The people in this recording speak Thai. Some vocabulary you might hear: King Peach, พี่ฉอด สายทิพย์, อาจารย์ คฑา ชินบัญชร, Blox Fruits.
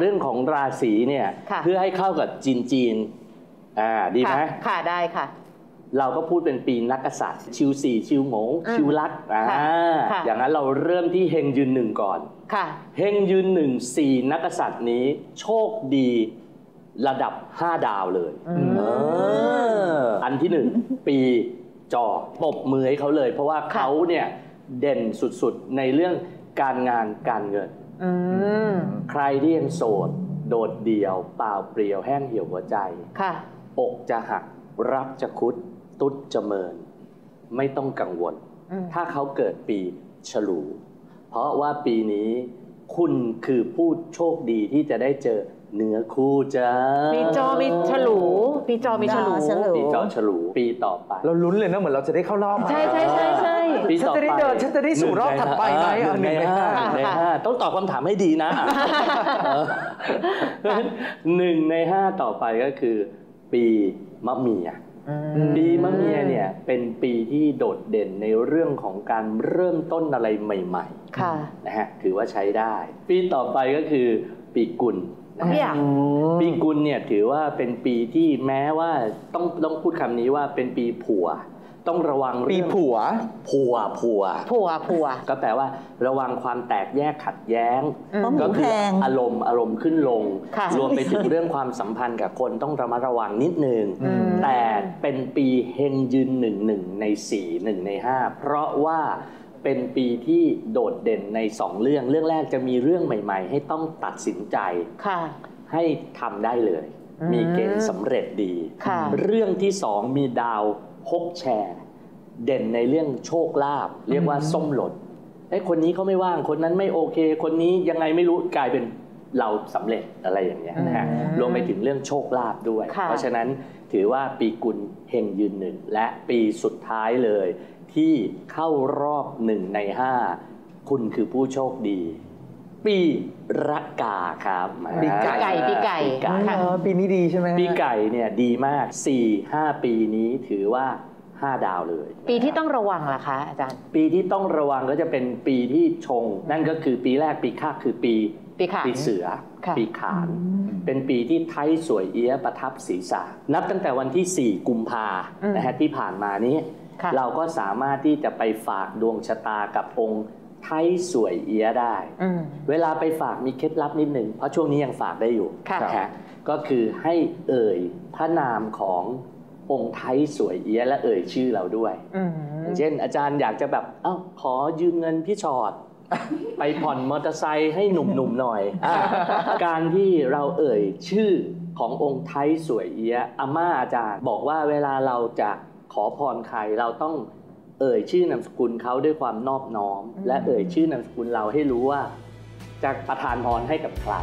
เรื่องของราศีเนี่ยเพื่อให้เข้ากับจีนดีไหมค่ะได้ค่ะเราก็พูดเป็นปีนักกษัตริย์ชิวสี่ชิวโง่ชิวลักอย่างนั้นเราเริ่มที่เฮงยืนหนึ่งก่อนเฮงยืนหนึ่งสี่นักกษัตริย์นี้โชคดีระดับ5ดาวเลยอันที่1ปีจอปรบมือให้เขาเลยเพราะว่าเขาเนี่ยเด่นสุดๆในเรื่องการงานการเงินใครที่ยังโสดโดดเดี่ยวเปล่าเปลี่ยวแห้งเหี่ยวหัวใจอกจะหักรักจะคุดตุ๊ดจะเมินไม่ต้องกังวลถ้าเขาเกิดปีฉลูเพราะว่าปีนี้คุณคือผู้โชคดีที่จะได้เจอเนื้อคู่จ้ามีจอมีฉลูปีจอมีฉลูปีจอฉลูปีต่อไปเราลุ้นเลยนะเหมือนเราจะได้เข้ารอบใช่ใช่ใช่ใช่ฉันจะได้เดินฉันจะได้สู่รอบถัดไปไหม1 ใน 5ต้องตอบคำถามให้ดีนะ1 ใน 5ต่อไปก็คือปีมะเมียปีมะเมียเนี่ยเป็นปีที่โดดเด่นในเรื่องของการเริ่มต้นอะไรใหม่ๆนะฮะถือว่าใช้ได้ปีต่อไปก็คือปีกุลปีกุลเนี่ยถือว่าเป็นปีที่แม้ว่าต้องพูดคำนี้ว่าเป็นปีผัวต้องระวังปีผัวก็แปลว่าระวังความแตกแยกขัดแย้งก็คืออารมณ์ขึ้นลงรวมไปถึงเรื่องความสัมพันธ์กับคนต้องระมัดระวังนิดนึงแต่เป็นปีเฮงยืน1 ใน 4 1 ใน 5เพราะว่าเป็นปีที่โดดเด่นใน2เรื่องแรกจะมีเรื่องใหม่ๆให้ต้องตัดสินใจให้ทำได้เลยมีเกณฑ์สำเร็จดีเรื่องที่2มีดาว6 แฉกเด่นในเรื่องโชคลาภเรียกว่าส้มหล่นไอ้คนนี้เขาไม่ว่างคนนั้นไม่โอเคคนนี้ยังไงไม่รู้กลายเป็นเราสำเร็จอะไรอย่างเงี้ยนะฮะรวมไปถึงเรื่องโชคลาภด้วยเพราะฉะนั้นถือว่าปีกุลเฮงยืนหนึ่งและปีสุดท้ายเลยที่เข้ารอบ1 ใน 5คุณคือผู้โชคดีปีระกาครับปีไก่ปีนี้ดีใช่ไหมปีไก่เนี่ยดีมาก 4-5 ปีนี้ถือว่า5ดาวเลยปีที่ต้องระวังล่ะคะอาจารย์ปีที่ต้องระวังก็จะเป็นปีที่ชงนั่นก็คือปีแรกปีข้าคือปีเสือปีขานเป็นปีที่ไทยสวยเอี้ยประทับศีรษะนับตั้งแต่วันที่4 กุมภานะฮะที่ผ่านมานี้เราก็สามารถที่จะไปฝากดวงชะตากับองค์ไทยสวยเอี้ยได้เวลาไปฝากมีเคล็ดลับนิดหนึ่งเพราะช่วงนี้ยังฝากได้อยู่ก็คือให้เอ่ยพระนามขององค์ไทยสวยเอี้ยและเอ่ยชื่อเราด้วยอย่างเช่นอาจารย์อยากจะแบบเอ้าขอยืมเงินพี่ชอดไปผ่อนมอเตอร์ไซค์ให้หนุ่มๆหน่อยการที่เราเอ่ยชื่อขององค์ไทยสวยเอี้ยอาม่าอาจารย์บอกว่าเวลาเราจะขอพรใครเราต้องเอ่ยชื่อนามสกุลเขาด้วยความนอบน้อมและเอ่ยชื่อนามสกุลเราให้รู้ว่าจะประทานพรให้กับใคร